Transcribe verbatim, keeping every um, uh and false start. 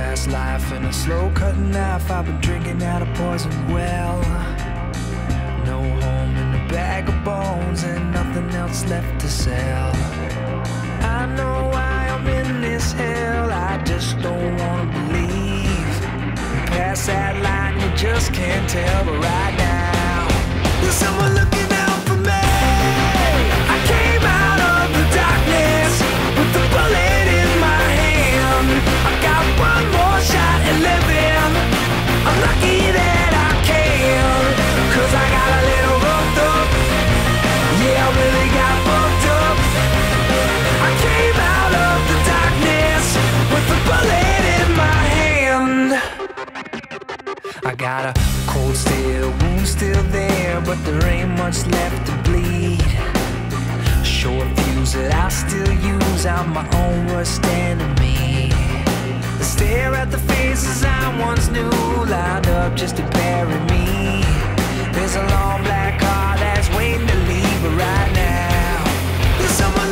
fast life and a slow-cutting knife. I've been drinking out of poison well. No home in a bag of bones and nothing else left to sell. I know why I'm in this hell, I just don't want to believe. Past that line you just can't tell, but right now there's someone looking out for me. I came out of the darkness with the bullet in my hand. I got one more shot at living. I'm lucky that I can, cause I got a little roughed up. Yeah, I really got fucked up. I came out of the darkness with the bullet in my hand. I got a cold steel wound still there, but there ain't much left to bleed. Short fuse that I still use, I'm my own worst enemy. I stare at the faces I once knew, lined up just to bury me. There's a long black car that's waiting to leave, but right now there's someone